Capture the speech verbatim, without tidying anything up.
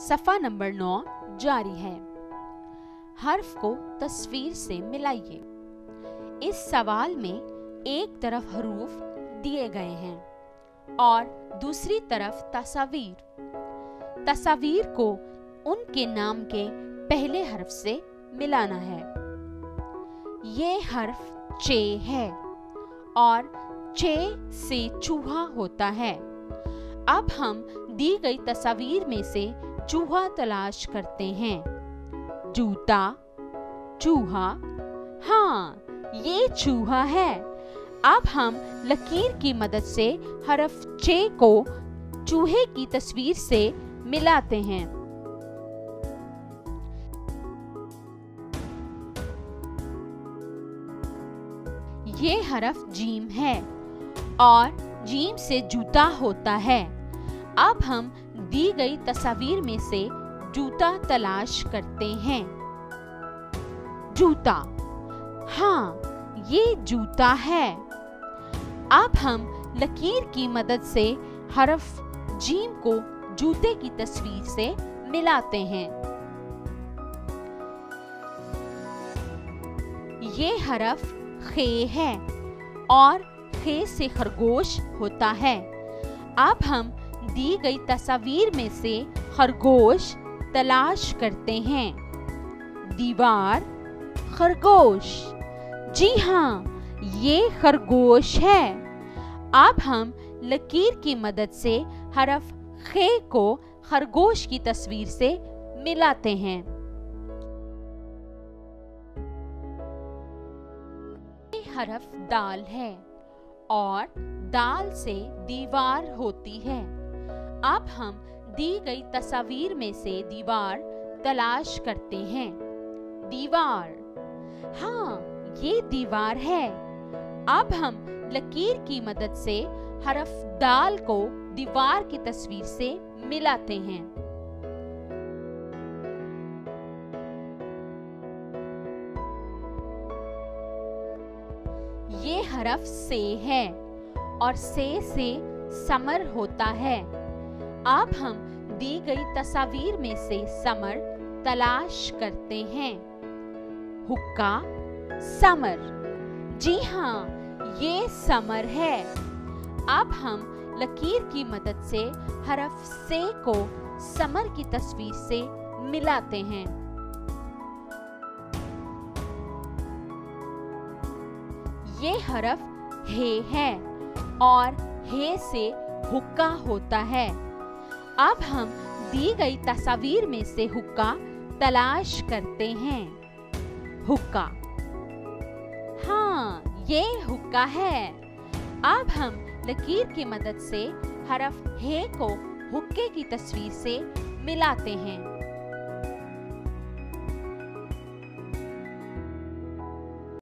सफा नंबर नौ जारी है। हर्फ को तस्वीर से मिलाइए। इस सवाल में एक तरफ हरूफ दिए गए हैं और दूसरी तरफ तस्वीर। तस्वीर को उनके नाम के पहले हर्फ से मिलाना है। ये हर्फ चे है और चे से चूहा होता है। अब हम दी गई तस्वीर में से चूहा तलाश करते हैं। जूता, चूहा, हाँ ये चूहा है। अब हम लकीर की मदद से हरफ चे को चूहे की तस्वीर से मिलाते हैं। ये हरफ जीम है और जीम से जूता होता है। अब हम दी गई तस्वीर में से जूता तलाश करते हैं। जूता, हाँ ये जूता है। अब हम लकीर की मदद से हरफ जीम को जूते की तस्वीर से मिलाते हैं। ये हरफ खे है और खे से खरगोश होता है। अब हम दी गई तस्वीर में से खरगोश तलाश करते हैं। दीवार, खरगोश, जी हाँ ये खरगोश है। अब हम लकीर की मदद से हरफ खे को खरगोश की तस्वीर से मिलाते हैं। हरफ दाल है और दाल से दीवार होती है। अब हम दी गई तस्वीर में से दीवार तलाश करते हैं। दीवार, हाँ ये दीवार है। अब हम लकीर की मदद से हरफ दाल को दीवार की तस्वीर से मिलाते हैं। ये हरफ से है और से से समर होता है। अब हम दी गई तस्वीर में से समर तलाश करते हैं। हुक्का, समर, जी हाँ ये समर है। अब हम लकीर की मदद से हरफ से को समर की तस्वीर से मिलाते हैं। ये हरफ हे है और हे से हुक्का होता है। अब हम दी गई तस्वीर में से हुक्का तलाश करते हैं। हुक्का, हाँ ये हुक्का है। अब हम लकीर की मदद से हरफ हे को हुक्के की तस्वीर से मिलाते हैं।